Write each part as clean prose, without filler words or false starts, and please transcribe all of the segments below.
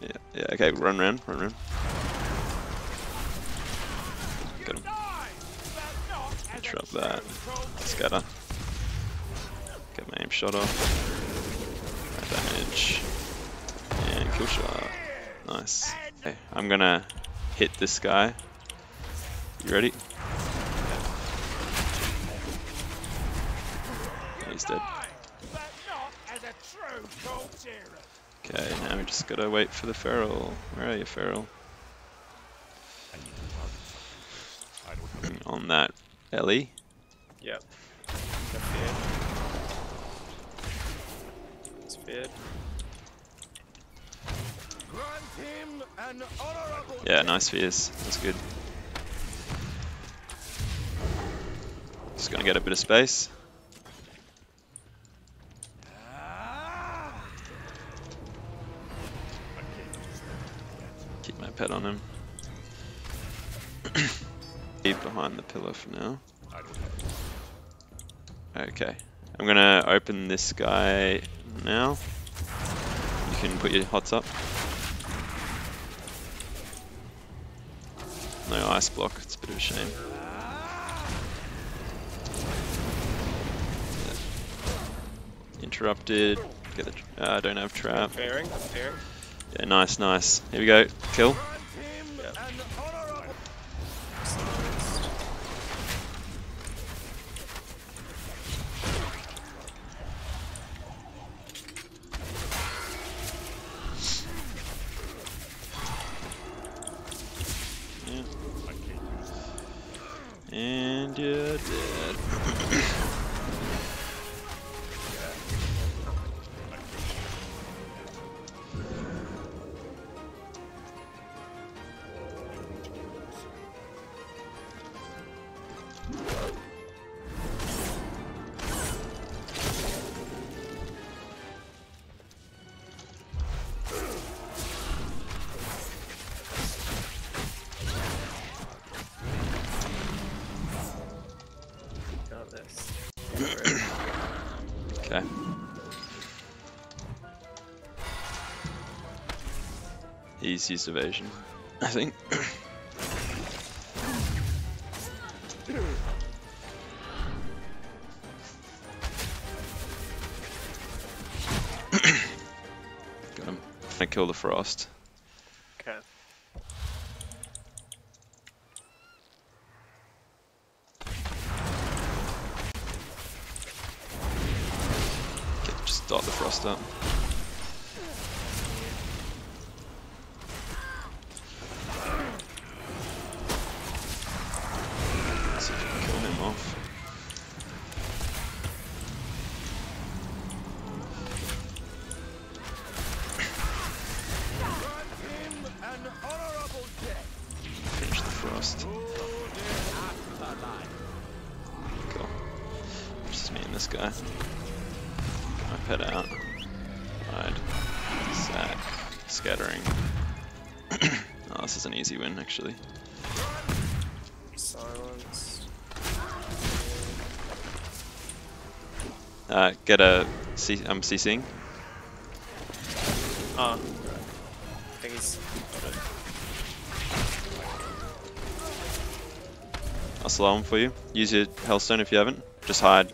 Yeah, okay, run round. Got him. Drop that. Scatter. Get my aim shot off. Damage. And kill shot. Nice. Okay, I'm gonna hit this guy. You ready? He's dead. Okay, now we just gotta wait for the feral. Where are you, feral? On that Ellie. Yep. It's feared. Yeah, nice fears. That's good. Just gonna get a bit of space. Keep my pet on him. Keep behind the pillar for now. Okay, I'm gonna open this guy now. You can put your hots up. No ice block, it's a bit of a shame. Interrupted. Get the. Don't have trap. I'm pairing. Yeah, nice. Here we go. Kill. Yep. Yeah. And you're dead. Okay. He's used evasion, I think. Got him. I kill the frost. Okay. Start the frost up. See if we can kill him off. Finish the frost. Cool. It's just me and this guy. My pet out. Hide. Sack. Scattering. Oh, this is an easy win, actually. Silence. Get a. I'm CCing. Ah. I think he's got it. I'll slow him for you. Use your Hellstone if you haven't. Just hide.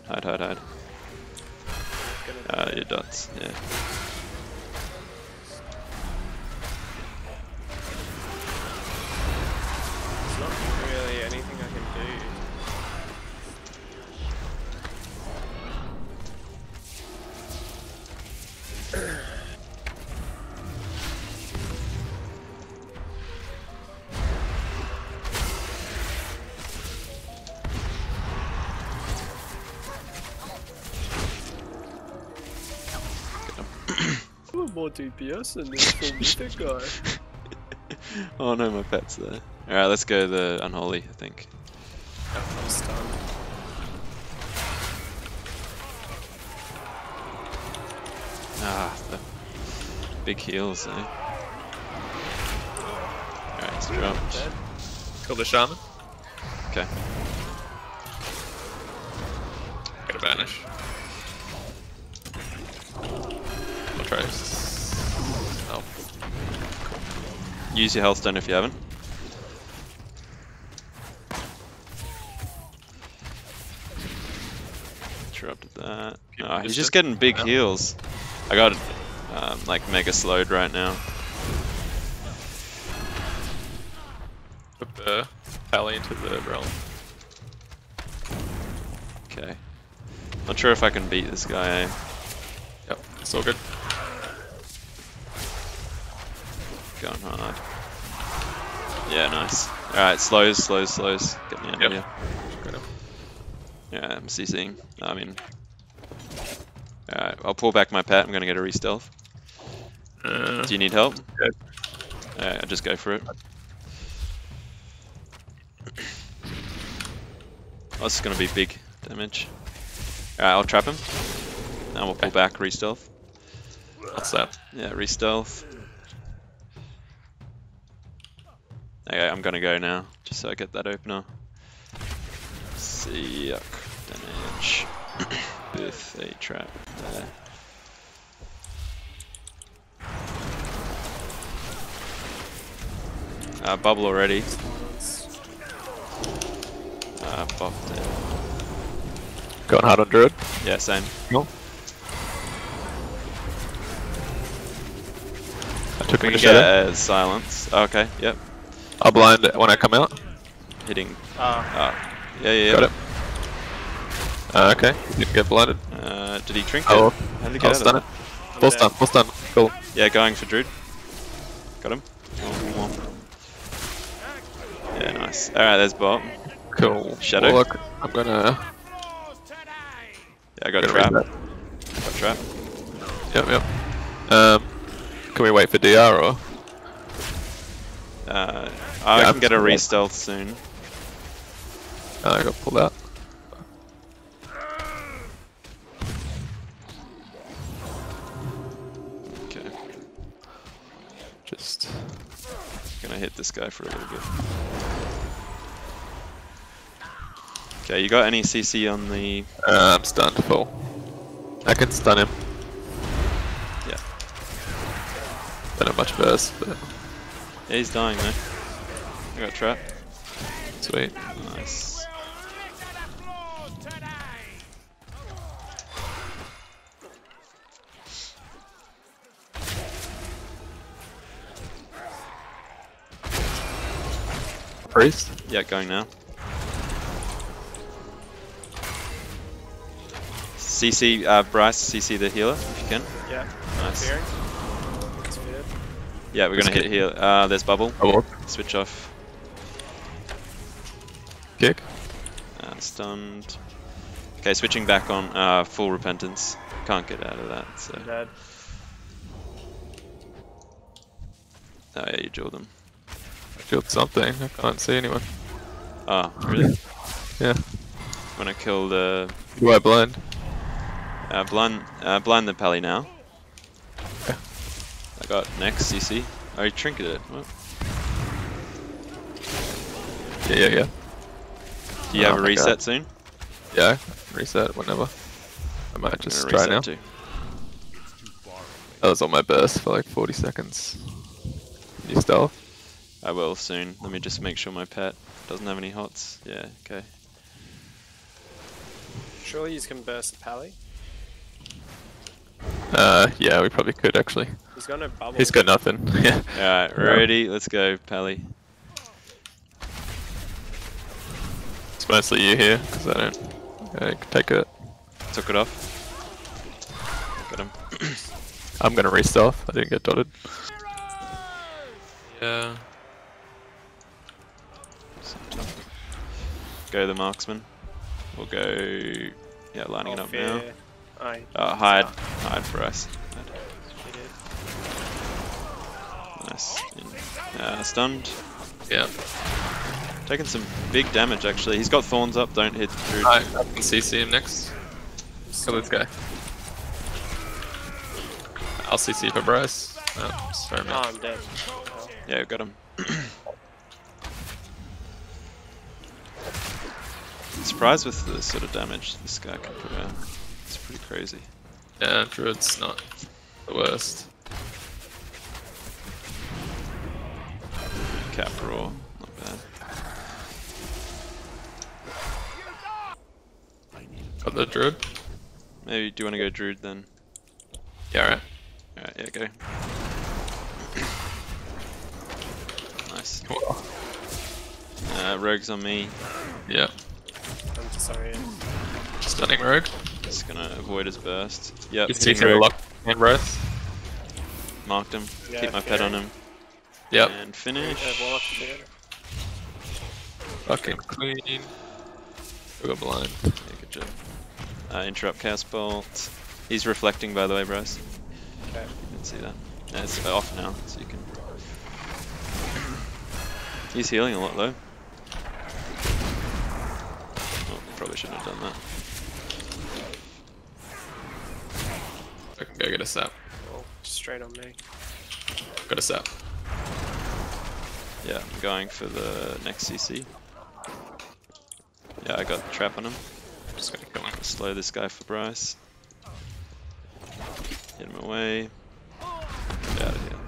Your dots, yeah. There's not really anything I can do. More DPS than this meter guy. Oh no, my pet's there. Alright, let's go the unholy, I think. I'm stunned. Ah, the big heals, eh? Alright, it's dropped. Kill the shaman. Okay. Gotta banish. I'll try. Oh. Use your Hellstone if you haven't. Interrupted that. Oh, he's just getting big heals. I got like mega slowed right now. Put the Pally into the realm. Okay. Not sure if I can beat this guy, eh? Yep, it's all good. Going hard. Yeah, nice. Alright, slows. Get me out of here. Got him. Yeah, I'm CCing. I mean... Alright, I'll pull back my pat. I'm gonna get a re-stealth. Do you need help? Yeah. Alright, I'll just go for it. Oh, this is gonna be big damage. Alright, I'll trap him. Now we'll pull back, re-stealth. What's that? Yeah, re-stealth. Okay, I'm gonna go now, just so I get that opener. Sick damage. With a trap there. Bubble already. Buffed it. Going hard on Druid? Yeah, same. Cool. I took him to shadow. Silence. Oh, okay, yep. I'll blind when I come out. Hitting. Yeah. Got it. Okay, you can get blinded. Did he drink it? How did he get out stun of it? Full stun. Cool. Yeah, going for Druid. Got him. Yeah, nice. Alright, there's Bob. Cool. Shadow. Warlock, I'm gonna... Yeah, I got trap. Yep. Can we wait for DR or...? I can get a re-stealth soon. I got pulled out. Okay. Just gonna hit this guy for a little bit. Okay, you got any CC on the... I'm stunned full. I can stun him. Yeah. Don't have much burst, but... Yeah, he's dying though. I got trap. Sweet. Nice. Priest? Yeah, going now. CC, Bryce, CC the healer if you can. Yeah. Nice. Yeah, we're gonna hit here. There's bubble. Switch off. Kick. Stunned. Okay, switching back on full repentance. Can't get out of that, so. Dead. Oh yeah, you jeweled them. I jeweled something. I can't see anyone. Oh, really? Yeah. I'm gonna kill the... Do I blind? Blind the Pally now. I got next CC. Oh, he trinketed it. What? Yeah. Do you have a reset soon? Yeah, reset whenever. I might just try now. Too. That was on my burst for like 40 seconds. Can you stealth? I will soon. Let me just make sure my pet doesn't have any hots. Yeah, okay. Surely you can burst the Pally? Yeah, we probably could actually. He's got no bubble. He's got nothing. Yeah. Alright, ready, let's go, Pally. It's mostly you here, because I take it. Took it off. Got him. I'm gonna re-stealth, I didn't get dotted. Yeah. Go the marksman. We'll go... Yeah, lining it up now. Hide for us. Nice. Stunned. Yeah. Taking some big damage actually. He's got thorns up, don't hit through. I can CC him next. Kill this guy. I'll CC for Bryce. Oh, sorry, man. Oh, I'm dead. Yeah, got him. Surprised with the sort of damage this guy can put out. It's pretty crazy. Yeah, Druid's not the worst. Caporal. Not bad. Got the druid? Maybe do you want to go druid then? Yeah, alright. Alright, yeah, go. Nice. Rogue's on me. Yep. I'm sorry. Stunning rogue. Just gonna avoid his burst. Yep. It's easy lock and wrath. Marked him. Yeah, keep my pet on him. Yep. And finish. Fucking clean. We got blind. Yeah, good job. Interrupt Chaos Bolt. He's reflecting, by the way, Bryce. Okay. You can see that. Yeah, it's off now, so you can. He's healing a lot though. Oh, probably shouldn't have done that. I can go get a sap. Oh, straight on me. Got a sap. Yeah, I'm going for the next CC. Yeah, I got the trap on him. I'm just gonna go and slow this guy for Bryce. Get him away. Get out of here.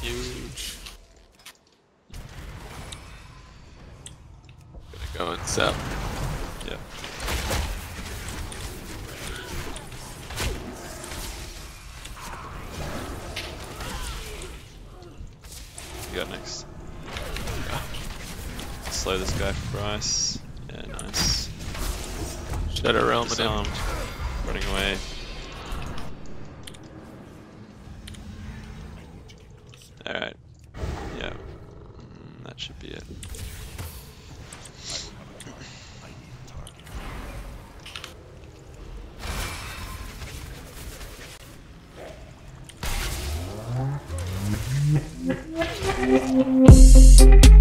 Huge. Gonna go and sap. Yeah. You got next. Yeah. Slow this guy for Bryce. Yeah, nice. Shadow Realm and him. Running away. Alright, yeah, that should be it.